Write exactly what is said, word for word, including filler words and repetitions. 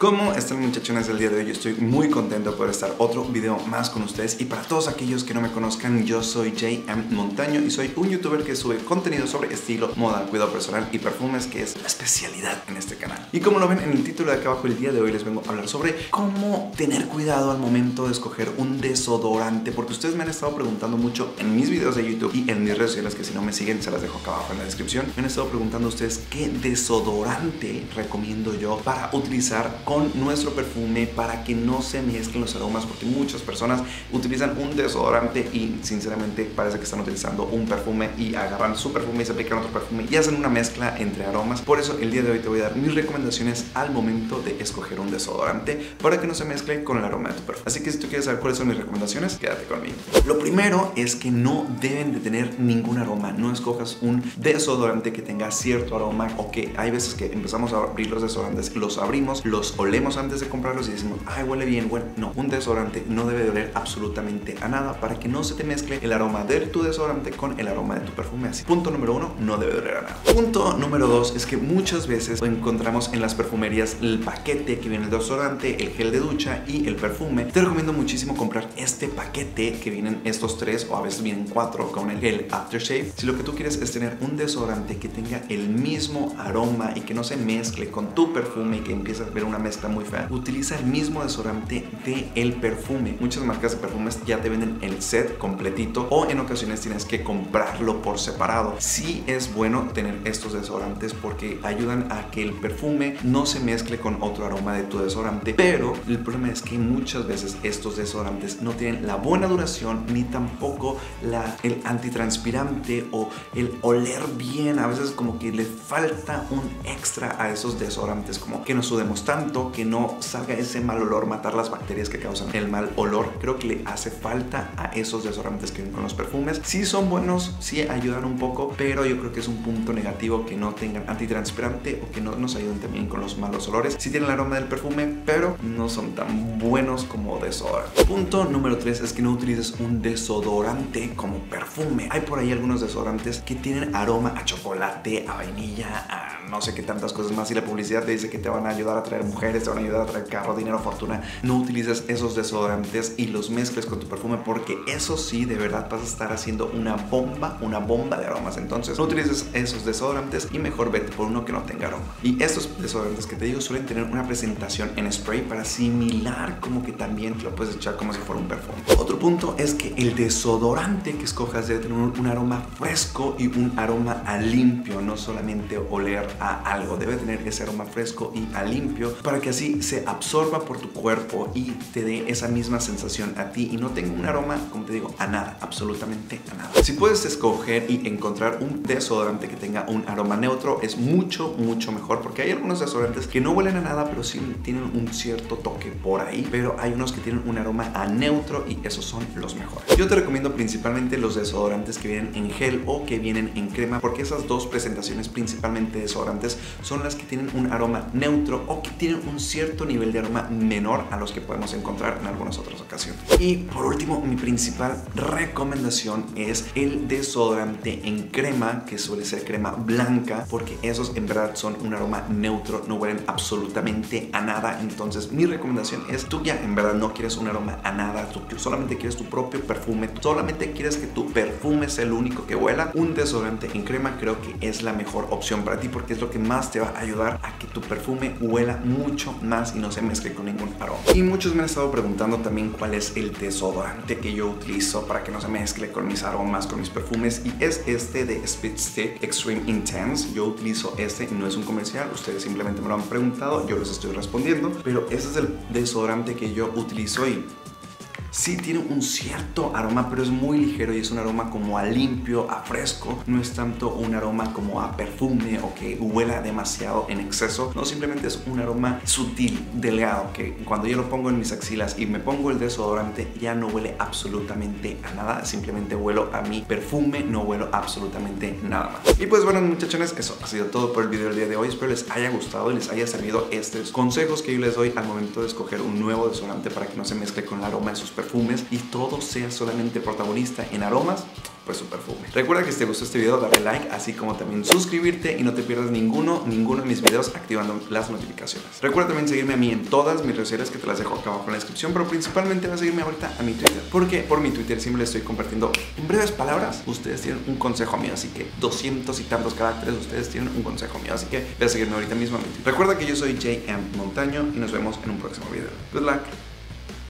¿Cómo están, muchachones? El día de hoy yo estoy muy contento por estar otro video más con ustedes. Y para todos aquellos que no me conozcan, yo soy J M Montaño y soy un youtuber que sube contenido sobre estilo, moda, cuidado personal y perfumes, que es la especialidad en este canal. Y como lo ven en el título de acá abajo, el día de hoy les vengo a hablar sobre cómo tener cuidado al momento de escoger un desodorante, porque ustedes me han estado preguntando mucho en mis videos de YouTube y en mis redes sociales, que si no me siguen se las dejo acá abajo en la descripción. Me han estado preguntando a ustedes qué desodorante recomiendo yo para utilizar con nuestro perfume, para que no se mezclen los aromas, porque muchas personas utilizan un desodorante y sinceramente parece que están utilizando un perfume, y agarran su perfume y se aplican otro perfume y hacen una mezcla entre aromas. Por eso el día de hoy te voy a dar mis recomendaciones al momento de escoger un desodorante para que no se mezcle con el aroma de tu perfume. Así que si tú quieres saber cuáles son mis recomendaciones, quédate conmigo. Lo primero es que no deben de tener ningún aroma. No escojas un desodorante que tenga cierto aroma, o que hay veces que empezamos a abrir los desodorantes, los abrimos, los olemos antes de comprarlos y decimos, ay, huele bien, bueno, no, un desodorante no debe de oler absolutamente a nada para que no se te mezcle el aroma de tu desodorante con el aroma de tu perfume. Así, punto número uno, no debe de oler a nada. Punto número dos es que muchas veces encontramos en las perfumerías el paquete que viene el desodorante, el gel de ducha y el perfume. Te recomiendo muchísimo comprar este paquete que vienen estos tres, o a veces vienen cuatro con el gel aftershave, si lo que tú quieres es tener un desodorante que tenga el mismo aroma y que no se mezcle con tu perfume y que empieces a ver una mezcla muy fea. Utiliza el mismo desodorante de el perfume. Muchas marcas de perfumes ya te venden el set completito, o en ocasiones tienes que comprarlo por separado. Sí es bueno tener estos desodorantes porque ayudan a que el perfume no se mezcle con otro aroma de tu desodorante, pero el problema es que muchas veces estos desodorantes no tienen la buena duración ni tampoco la, el antitranspirante o el oler bien. A veces como que le falta un extra a esos desodorantes, como que no sudemos tanto, que no salga ese mal olor, matar las bacterias que causan el mal olor. Creo que le hace falta a esos desodorantes que vienen con los perfumes. Sí son buenos, sí ayudan un poco, pero yo creo que es un punto negativo que no tengan antitranspirante o que no nos ayuden también con los malos olores. Sí tienen el aroma del perfume, pero no son tan buenos como desodorante. Punto número tres es que no utilices un desodorante como perfume. Hay por ahí algunos desodorantes que tienen aroma a chocolate, a vainilla, a no sé qué tantas cosas más, y la publicidad te dice que te van a ayudar a traer mujeres, te van a ayudar a traer carro, dinero, fortuna. No utilices esos desodorantes y los mezcles con tu perfume, porque eso sí, de verdad vas a estar haciendo una bomba, una bomba de aromas. Entonces no utilices esos desodorantes y mejor vete por uno que no tenga aroma. Y estos desodorantes que te digo suelen tener una presentación en spray para similar, como que también te lo puedes echar como si fuera un perfume. Otro punto es que el desodorante que escojas debe tener un aroma fresco y un aroma a limpio, no solamente oler a algo. Debe tener ese aroma fresco y a limpio para que así se absorba por tu cuerpo y te dé esa misma sensación a ti y no tenga un aroma, como te digo, a nada, absolutamente a nada. Si puedes escoger y encontrar un desodorante que tenga un aroma neutro, es mucho, mucho mejor, porque hay algunos desodorantes que no huelen a nada, pero sí tienen un cierto toque por ahí, pero hay unos que tienen un aroma a neutro y esos son los mejores. Yo te recomiendo principalmente los desodorantes que vienen en gel o que vienen en crema, porque esas dos presentaciones principalmente desodorantes son las que tienen un aroma neutro o que tienen un cierto nivel de aroma menor a los que podemos encontrar en algunas otras ocasiones. Y por último, mi principal recomendación es el desodorante en crema, que suele ser crema blanca, porque esos en verdad son un aroma neutro, no huelen absolutamente a nada. Entonces mi recomendación es, tú ya en verdad no quieres un aroma a nada, tú solamente quieres tu propio perfume, tú solamente quieres que tu perfume sea el único que huela, un desodorante en crema creo que es la mejor opción para ti, porque es lo que más te va a ayudar a que tu perfume huela mucho más y no se mezcle con ningún aroma. Y muchos me han estado preguntando también cuál es el desodorante que yo utilizo para que no se mezcle con mis aromas, con mis perfumes, y es este de Speed Stick Extreme Intense. Yo utilizo este y no es un comercial, ustedes simplemente me lo han preguntado, yo les estoy respondiendo, pero este es el desodorante que yo utilizo y sí tiene un cierto aroma, pero es muy ligero y es un aroma como a limpio, a fresco. No es tanto un aroma como a perfume o que huela demasiado en exceso. No, simplemente es un aroma sutil, delgado, que cuando yo lo pongo en mis axilas y me pongo el desodorante ya no huele absolutamente a nada. Simplemente huelo a mi perfume, no huelo absolutamente nada más. Y pues bueno, muchachones, eso ha sido todo por el video del día de hoy. Espero les haya gustado y les haya servido estos consejos que yo les doy al momento de escoger un nuevo desodorante para que no se mezcle con el aroma de sus perfumes perfumes y todo sea solamente protagonista en aromas, pues su perfume. Recuerda que si te gustó este video, dale like, así como también suscribirte y no te pierdas ninguno, ninguno de mis videos activando las notificaciones. Recuerda también seguirme a mí en todas mis redes sociales que te las dejo acá abajo en la descripción, pero principalmente vas a seguirme ahorita a mi Twitter, porque por mi Twitter siempre les estoy compartiendo en breves palabras. Ustedes tienen un consejo mío, así que doscientos y tantos caracteres, ustedes tienen un consejo mío, así que ve a seguirme ahorita mismo a mi Twitter. Recuerda que yo soy J M Montaño y nos vemos en un próximo video. Good luck.